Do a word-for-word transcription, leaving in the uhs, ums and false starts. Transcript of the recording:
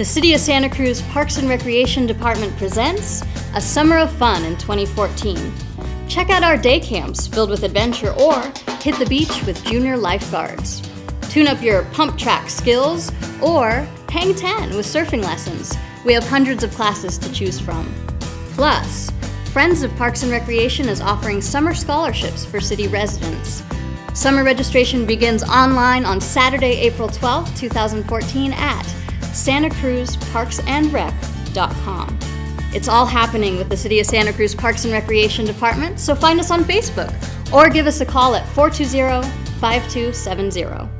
The City of Santa Cruz Parks and Recreation Department presents A Summer of Fun in twenty fourteen. Check out our day camps filled with adventure or hit the beach with junior lifeguards. Tune up your pump track skills or hang ten with surfing lessons. We have hundreds of classes to choose from. Plus, Friends of Parks and Recreation is offering summer scholarships for city residents. Summer registration begins online on Saturday, April twelfth, two thousand fourteen at Santa Cruz Parks and Rec dot com. It's all happening with the City of Santa Cruz Parks and Recreation Department, so find us on Facebook or give us a call at four two zero, five two seven zero.